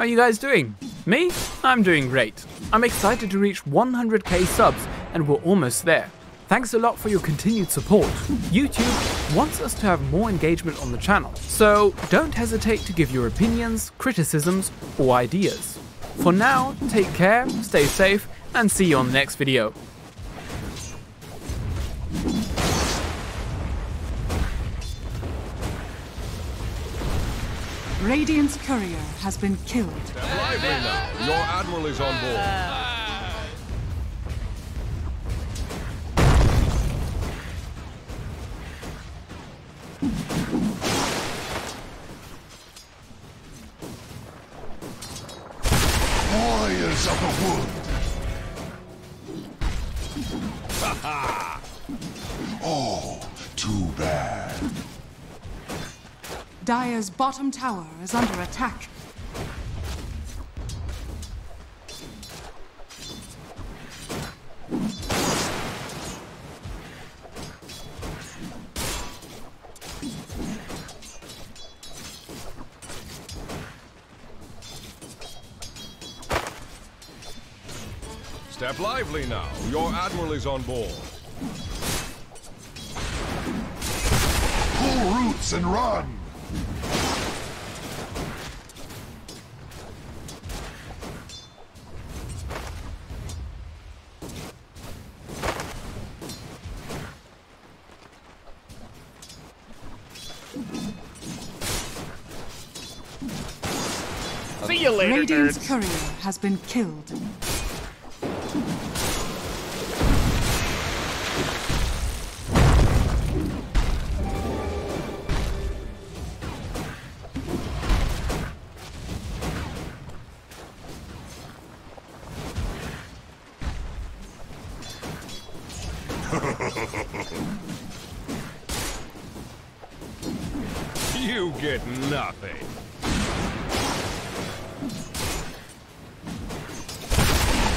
are you guys doing? Me? I'm doing great. I'm excited to reach 100k subs, and we're almost there. Thanks a lot for your continued support. YouTube wants us to have more engagement on the channel, so don't hesitate to give your opinions, criticisms, or ideas. For now, take care, stay safe, and see you on the next video. Radiant's courier has been killed. They're lively now. Your admiral is on board. Warriors of the wood. Ha ha! Oh, too bad. Dire's bottom tower is under attack. Step lively now. Your admiral is on board. Pull roots and run! See you later, Radiant's nerds. Courier has been killed. You get nothing.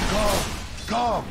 Come! Come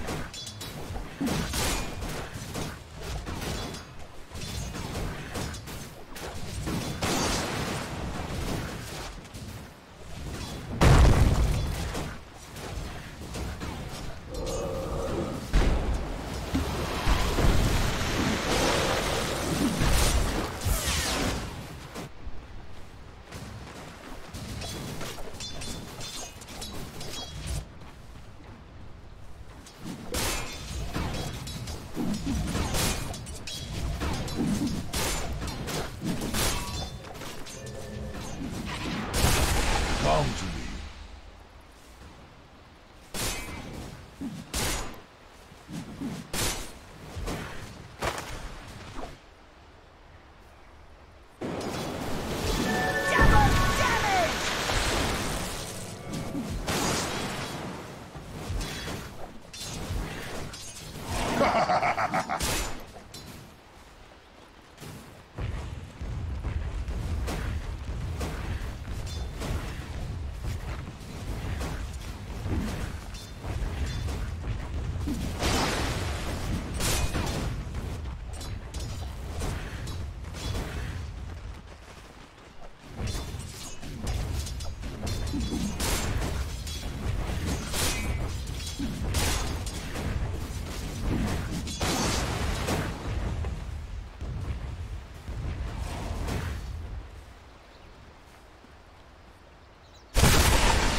to me.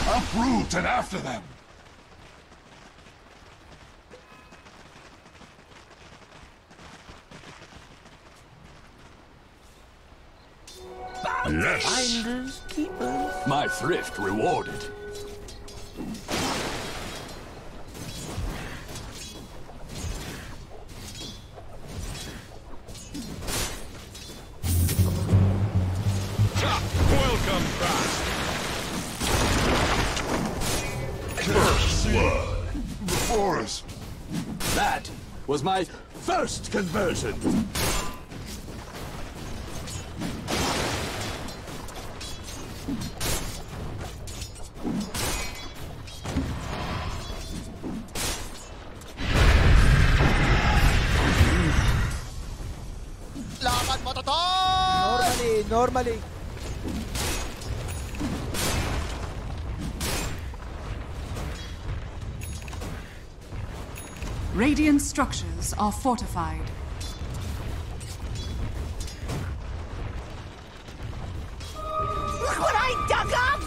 Uproot and after them! Yes! Finders, keepers. My thrift rewarded. Welcome back! First blood. Before us. That was my first conversion. Normally. Radiant structures are fortified. Look what I dug up!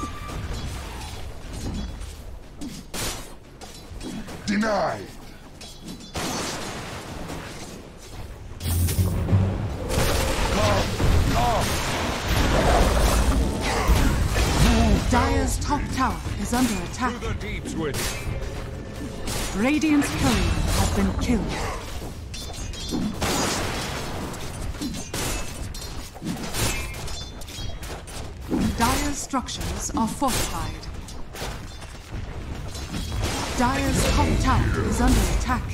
Denied! Dire's top tower is under attack. To the deeps with you. Radiant's courier has been killed. Dire's structures are fortified. Dire's top tower is under attack.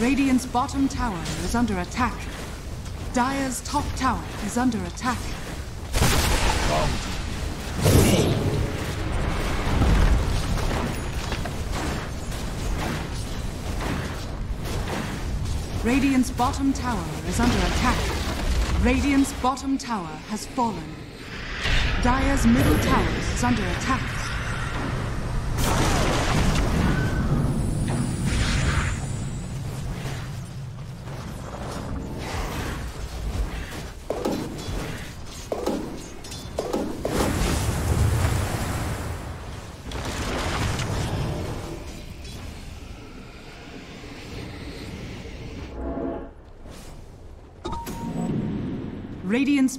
Radiant's bottom tower is under attack. Dire's top tower is under attack. Radiant's bottom tower is under attack. Radiant's bottom tower has fallen. Dire's middle tower is under attack. Radiant's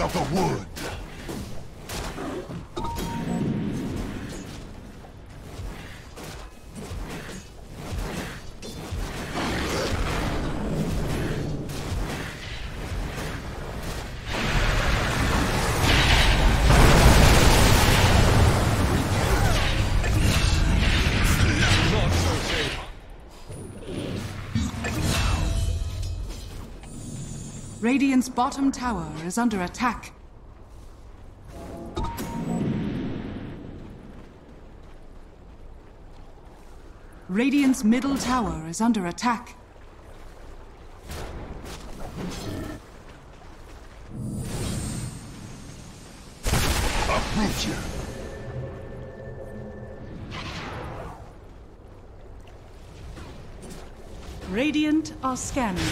Of the wood. Radiant's bottom tower is under attack. Radiant's middle tower is under attack. Approach you. Radiant are scanning.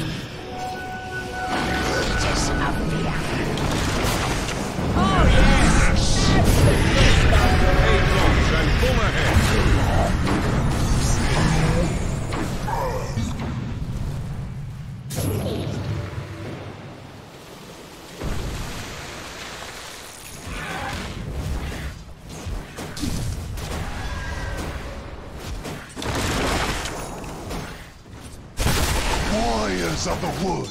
Warriors of the wood.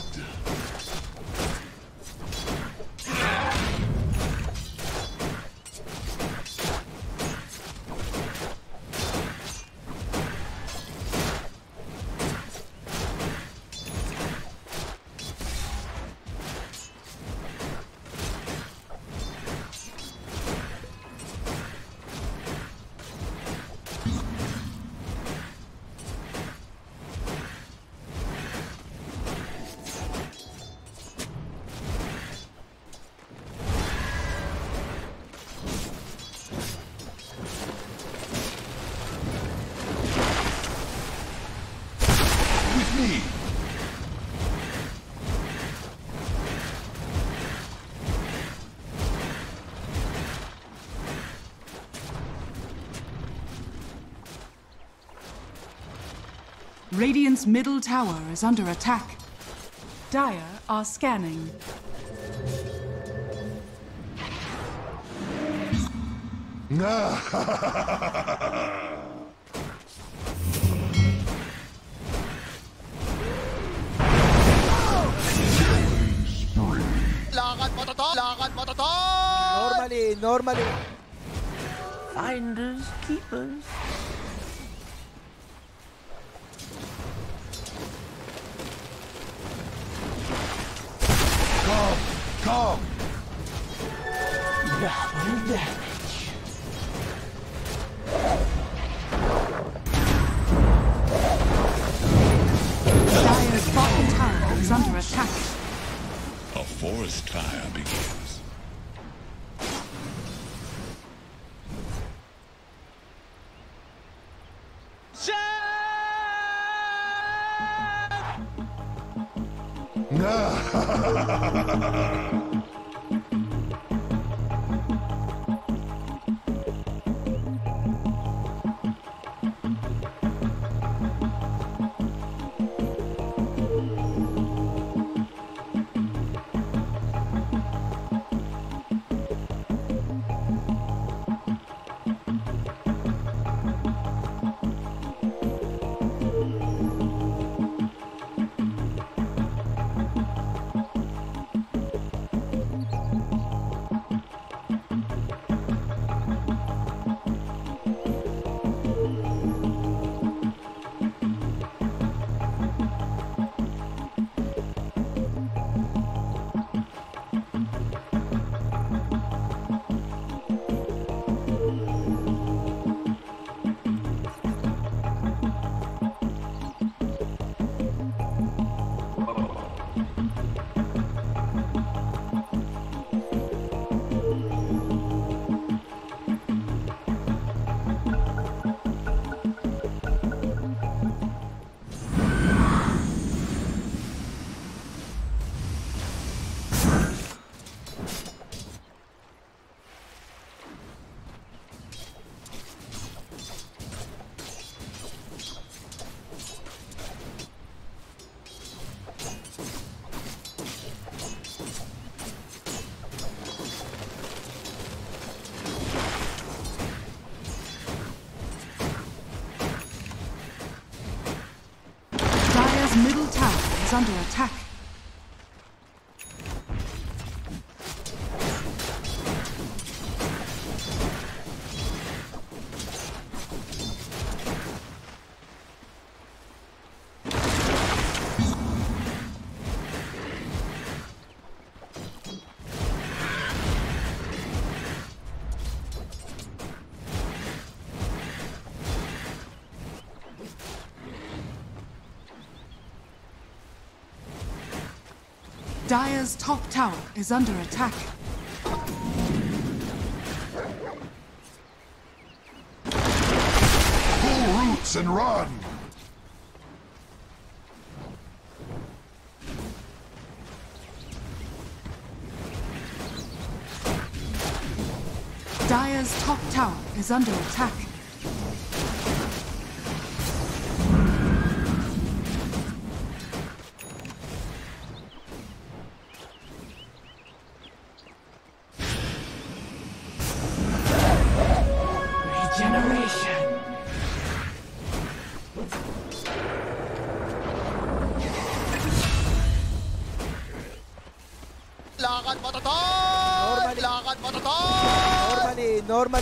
Radiant's middle tower is under attack. Dire are scanning. Normally. Finders, keepers. Come! Double damage. Dire's bottom tower is under attack. A forest fire begins. Under attack. Dire's top tower is under attack. Pull roots and run! Dire's top tower is under attack. Normally.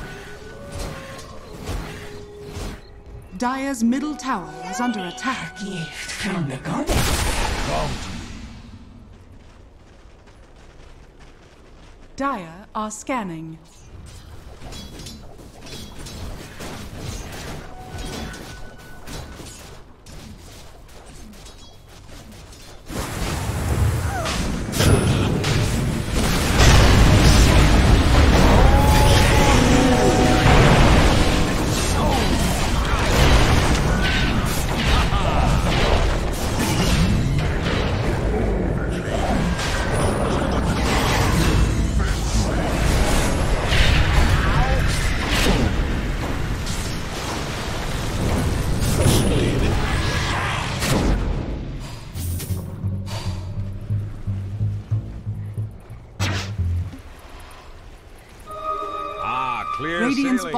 Dyer's middle tower is under attack. Gift from the garden. Dyer are scanning. Radiant's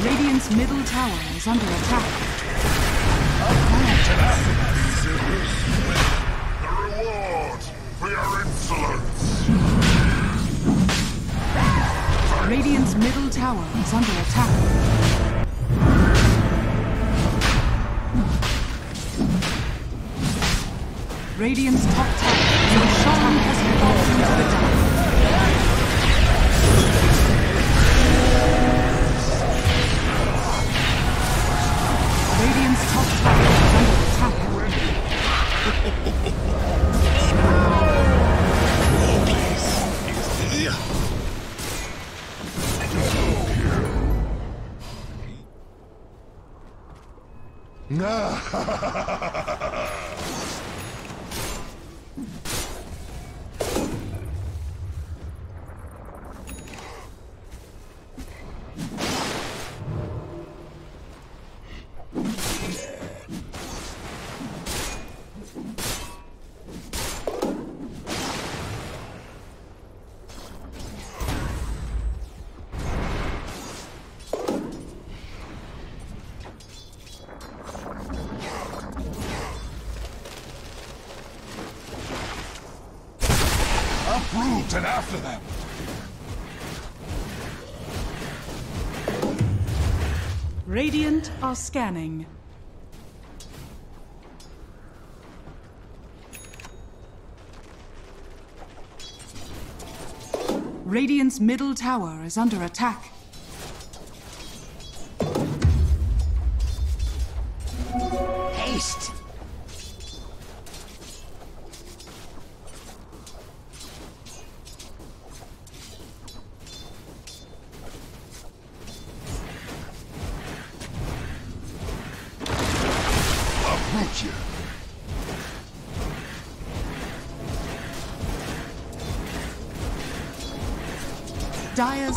Radiant's middle tower is under attack. The reward for your insolence. Radiant's middle tower is under attack. Radiant's top tower, your shaman has evolved into the dark. Radiant's top tower is under attack. Oh, please. And after them. Radiant are scanning. Radiant's middle tower is under attack. Haste. Dyer's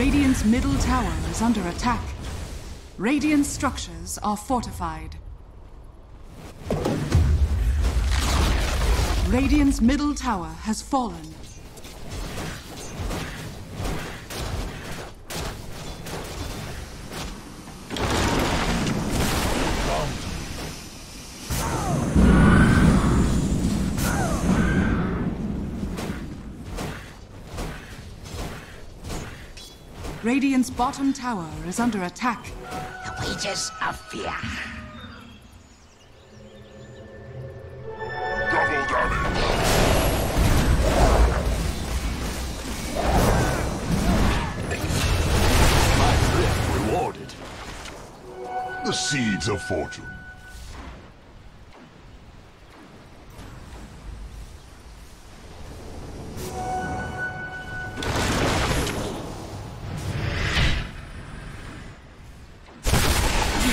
Radiant's middle tower is under attack. Radiant structures are fortified. Radiant's middle tower has fallen. Radiant's bottom tower is under attack. The wages of fear. the seeds of fortune.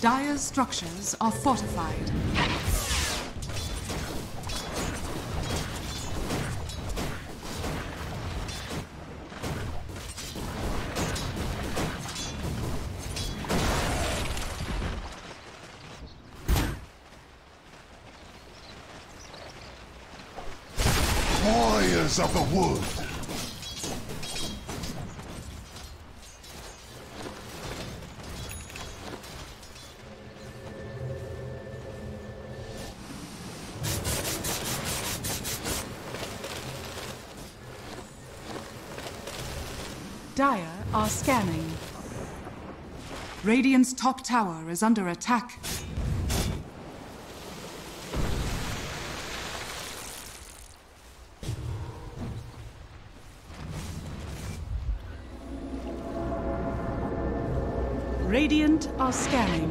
Dire's structures are fortified. Warriors of the wood! Dire are scanning. Radiant's top tower is under attack. Radiant are scanning.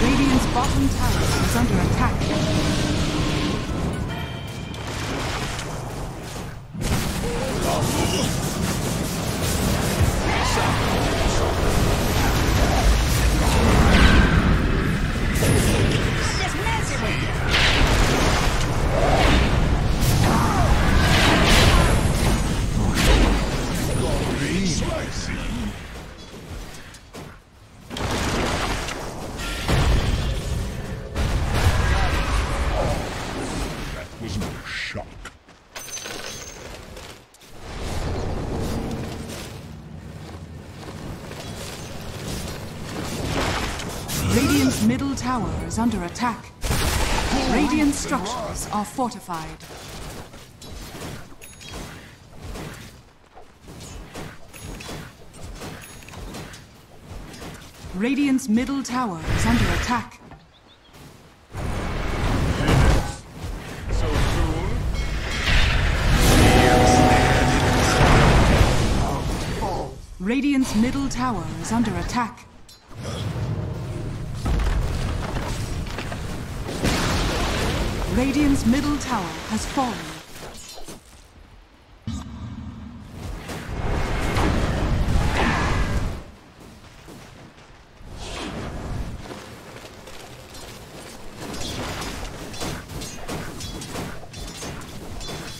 Radiant's bottom tower is under attack. Radiant's middle tower is under attack. Radiant structures are fortified. Radiant's middle tower is under attack. Radiant's middle tower is under attack. Radiant's middle tower has fallen.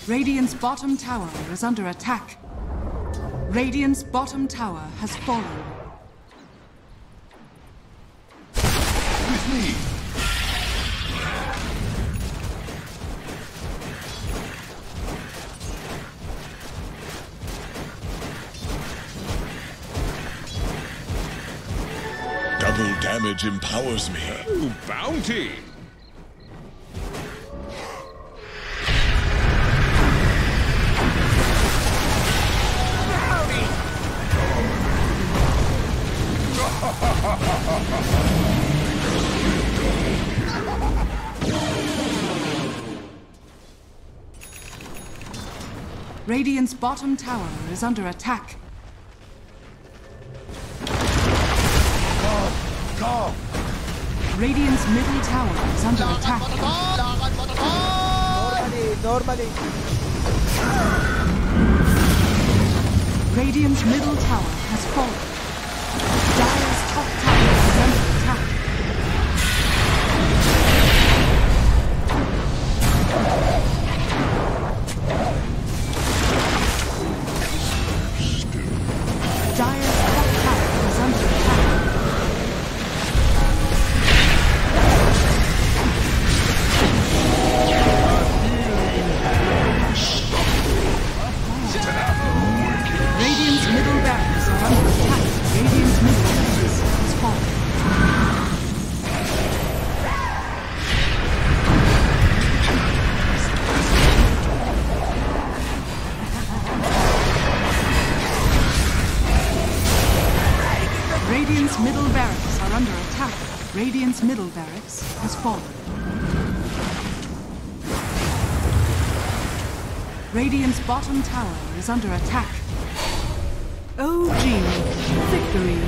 Radiant's bottom tower is under attack. Radiant's bottom tower has fallen. With me! Double damage empowers me. Ooh, bounty! Bounty! Radiant's bottom tower is under attack. Go! Radiant's middle tower is under attack. Normally. Radiant's middle tower has fallen. Dire's top tower is under attack. Dire's top tower is under attack. Radiant's middle barracks are under attack. Radiant's middle barracks has fallen. Radiant's middle barracks are under attack. Radiant's middle barracks has fallen. Radiant's bottom tower is under attack. OG victory.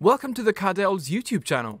Welcome to the Kardel's YouTube channel.